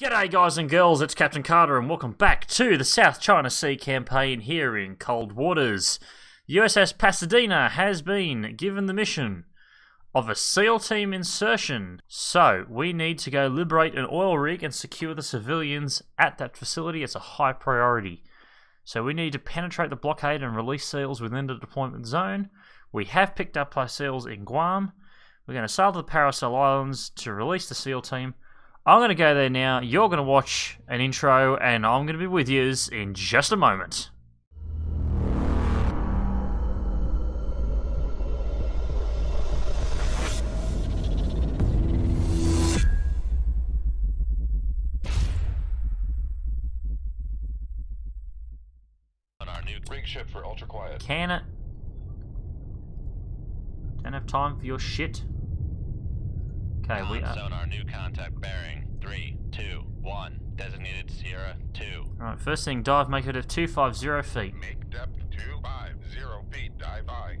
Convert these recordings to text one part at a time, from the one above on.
G'day guys and girls, it's Captain Carter and welcome back to the South China Sea campaign here in Cold Waters. USS Pasadena has been given the mission of a SEAL Team insertion. So, we need to go liberate an oil rig and secure the civilians at that facility. It's a high priority. So we need to penetrate the blockade and release SEALs within the deployment zone. We have picked up our SEALs in Guam. We're going to sail to the Paracel Islands to release the SEAL Team. I'm going to go there now, you're going to watch an intro, and I'm going to be with yous in just a moment. On our new rig ship for ultra quiet. Can it? Don't have time for your shit. Okay, we are on our new contact bearing 3, 2, 1, designated Sierra 2. Alright, first thing, dive. Make it of 250 feet. Make depth 250 feet. Dive high.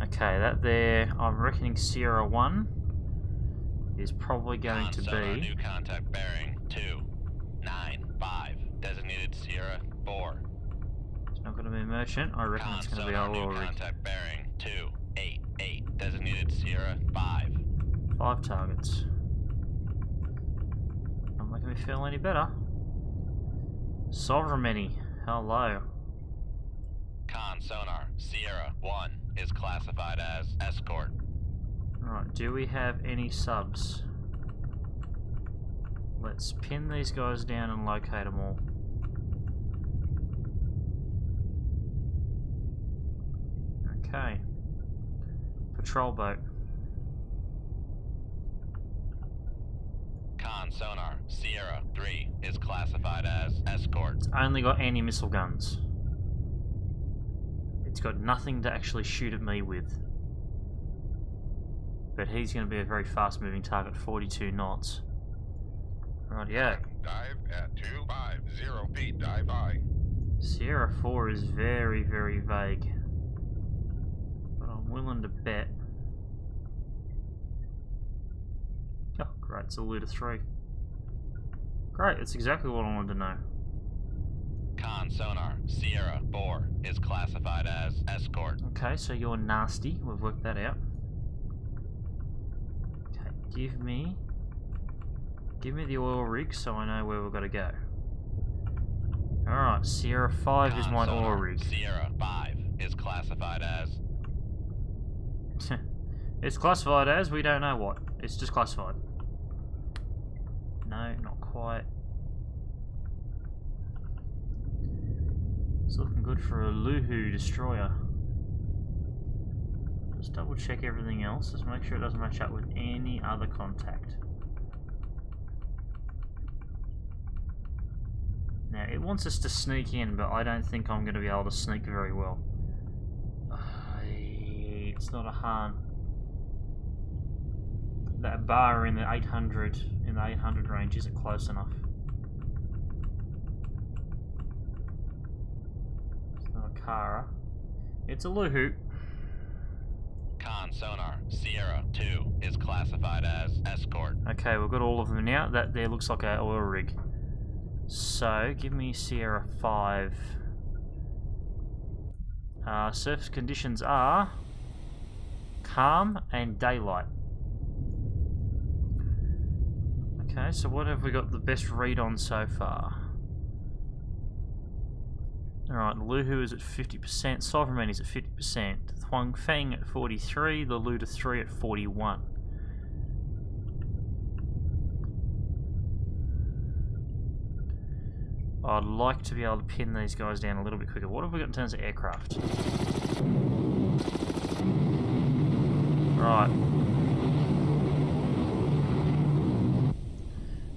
Okay, that there. I'm reckoning Sierra 1 is probably going to be our new contact bearing 295, designated Sierra 4. It's not going to be merchant. I reckon it's going to be our oil rig. Contact bearing 288, designated Sierra 5. 5 targets. Not making me feel any better. Sovremenny, hello. Con sonar, Sierra 1 is classified as escort. Alright, do we have any subs? Let's pin these guys down and locate them all. Okay. Patrol boat. Sonar, Sierra 3 is classified as escort. It's only got anti-missile guns. It's got nothing to actually shoot at me with. But he's going to be a very fast moving target, 42 knots. Right, yeah. Dive at 250 feet, dive high. Sierra 4 is very, very vague. But I'm willing to bet. Oh, great, it's a Luda 3. Great, that's exactly what I wanted to know. Con sonar, Sierra 4 is classified as escort. Okay, so you're nasty. We've worked that out. Okay, give me the oil rig so I know where we've got to go. Alright, Sierra 5 is my oil rig. Sierra 5 is classified as... It's classified as, we don't know what. It's just classified. No, not quite. It's looking good for a Luhu destroyer. Just double check everything else. Just make sure it doesn't match up with any other contact. Now, it wants us to sneak in, but I don't think I'm going to be able to sneak very well. It's not a harm. That bar in the 800 range isn't close enough. It's not a Kara. It's a Luhu. Con sonar, Sierra 2 is classified as escort. Okay, we've got all of them now. That there looks like an oil rig. So, give me Sierra 5. Surface conditions are calm and daylight. Okay, so what have we got the best read on so far? Alright, Luhu is at 50%, Sovremenny is at 50%, Huangfeng at 43, the Luda 3 at 41. I'd like to be able to pin these guys down a little bit quicker. What have we got in terms of aircraft? Right.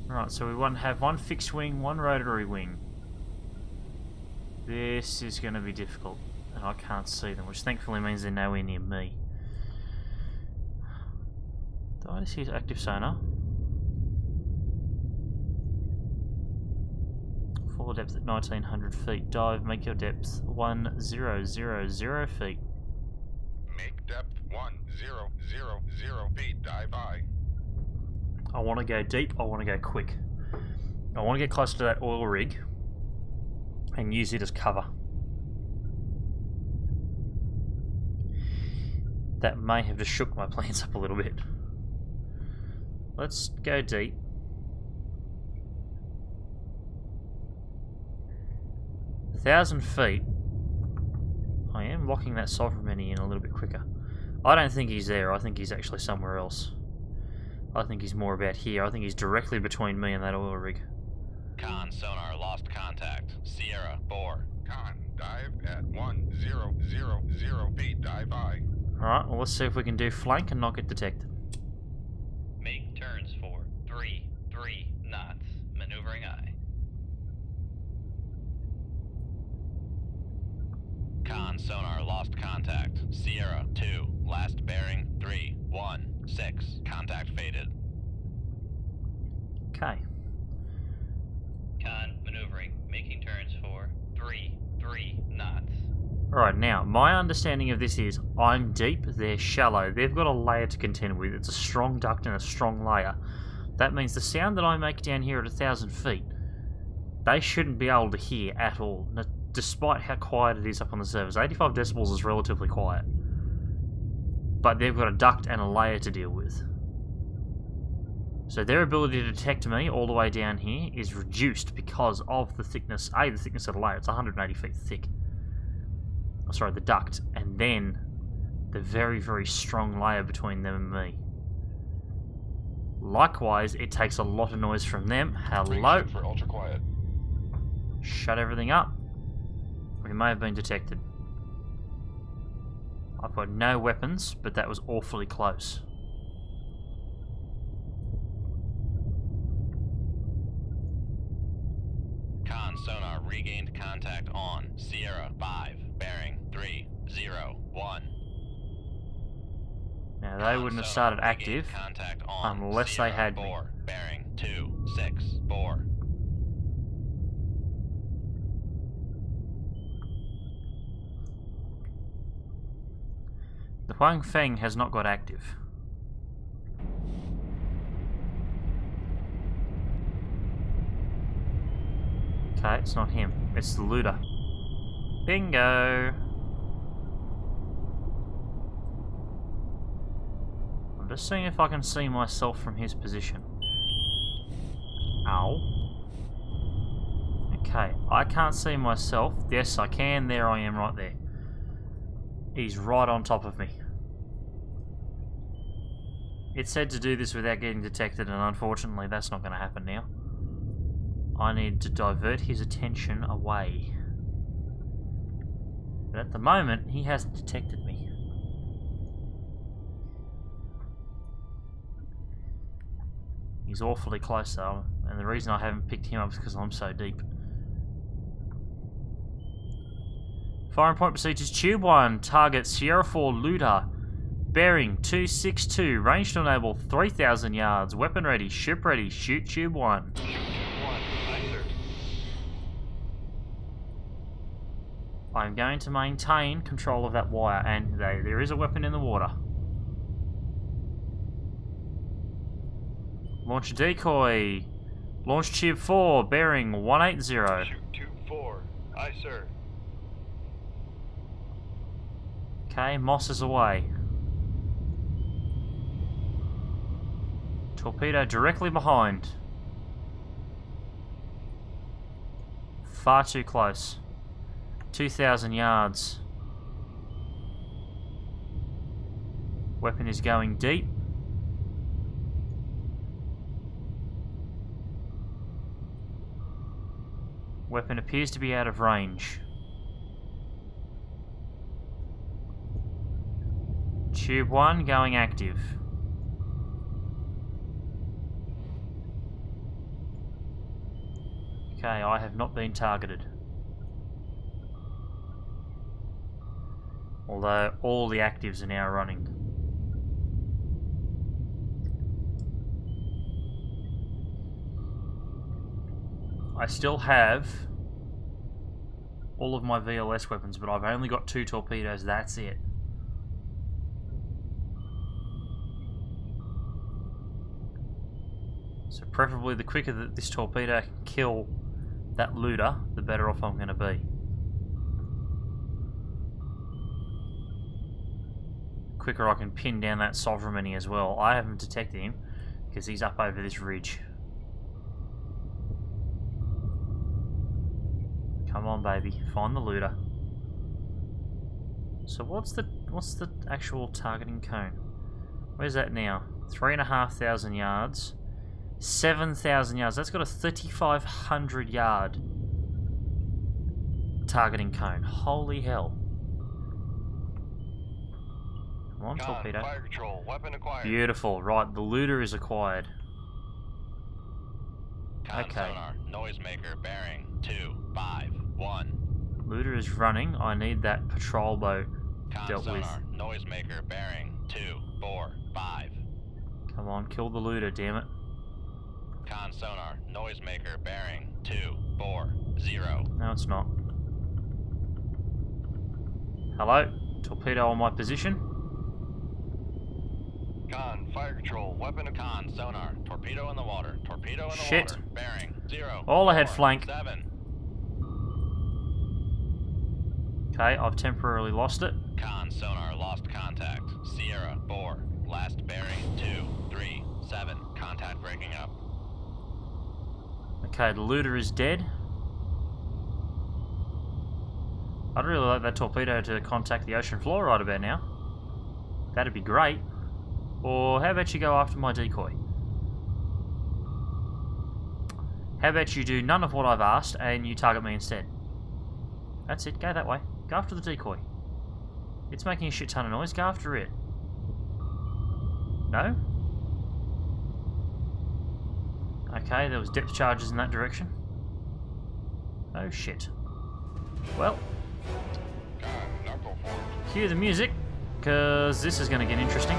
Right, so we want to have one fixed wing, one rotary wing. This is going to be difficult, and I can't see them, which thankfully means they're nowhere near me. Do I just use active sonar? Full depth at 1900 feet. Dive, make your depth 1000 feet. Make depth 1000 feet. Dive high. I want to go deep, I want to go quick. I want to get close to that oil rig and use it as cover. That may have just shook my plans up a little bit. Let's go deep. A 1,000 feet. I am locking that Sovremenny in a little bit quicker. I don't think he's there. I think he's actually somewhere else. I think he's more about here. I think he's directly between me and that oil rig. Con, sonar lost contact. Sierra, bore. Con, dive at 1000 feet, dive I. Alright, well let's see if we can do flank and not get detected. Make turns for 3 knots. Maneuvering I. Con, sonar lost contact. Sierra, 2. Last bearing, 316. Contact faded. Okay. Con, maneuvering. Making turns for 3 knots. Alright, now, my understanding of this is I'm deep, they're shallow. They've got a layer to contend with. It's a strong duct and a strong layer. That means the sound that I make down here at 1,000 feet, they shouldn't be able to hear at all, despite how quiet it is up on the surface. 85 decibels is relatively quiet. But they've got a duct and a layer to deal with. So their ability to detect me all the way down here is reduced because of the thickness, A, the thickness of the layer. It's 180 feet thick. Sorry, the duct, and then the very, very strong layer between them and me. Likewise, it takes a lot of noise from them. Hello. For ultra quiet. Shut everything up. We may have been detected. I've got no weapons, but that was awfully close. Con, sonar regained contact on Sierra 5. Bearing 301. Now they wouldn't have started active unless they had me. Bearing 264. The Huangfeng has not got active. Okay, it's not him. It's the Luda. Bingo! I'm just seeing if I can see myself from his position. Ow. Okay, I can't see myself. Yes, I can. There I am right there. He's right on top of me. It said to do this without getting detected, and unfortunately that's not going to happen now. I need to divert his attention away. But at the moment, he hasn't detected me. He's awfully close though, and the reason I haven't picked him up is because I'm so deep. Firing point procedures, Tube 1, target Sierra 4 Luda, bearing 262, range to enable 3,000 yards, weapon ready, ship ready, shoot Tube 1. I'm going to maintain control of that wire, and there is a weapon in the water. Launch a decoy. Launch Tube 4, bearing 180. Shoot Tube 4, aye sir. Okay, Moss is away. Torpedo directly behind. Far too close. 2,000 yards. Weapon is going deep. Weapon appears to be out of range. Tube 1 going active. Okay, I have not been targeted. Although all the actives are now running. I still have all of my VLS weapons, but I've only got 2 torpedoes, that's it. Preferably the quicker that this torpedo can kill that Luda, the better off I'm going to be. The quicker I can pin down that Sovremenny as well. I haven't detected him because he's up over this ridge. Come on, baby, find the Luda. So what's the actual targeting cone? Where's that now? 3,500 yards, 7,000 yards. That's got a 3,500 yard targeting cone. Holy hell! Come on, torpedo. Fire control, weapon acquired. Beautiful. Right, the Luda is acquired. Okay. Sonar, noisemaker bearing 251. Luda is running. I need that patrol boat dealt with. Noisemaker bearing 245. Come on, kill the Luda, damn it. Con sonar, noisemaker bearing 240. No, it's not. Hello, torpedo on my position. Con fire control, weapon of con sonar, torpedo in the water, torpedo in the Shit. Water, bearing 0. All ahead flank. 7. Okay, I've temporarily lost it. Con sonar lost contact. Sierra 4. Last bearing 237. Contact breaking up. Okay, the Luda is dead. I'd really like that torpedo to contact the ocean floor right about now. That'd be great. Or how about you go after my decoy? How about you do none of what I've asked and you target me instead? That's it, go that way. Go after the decoy. It's making a shit ton of noise, go after it. No? Okay, there was depth charges in that direction. Oh shit. Well. Cue the music, because this is going to get interesting.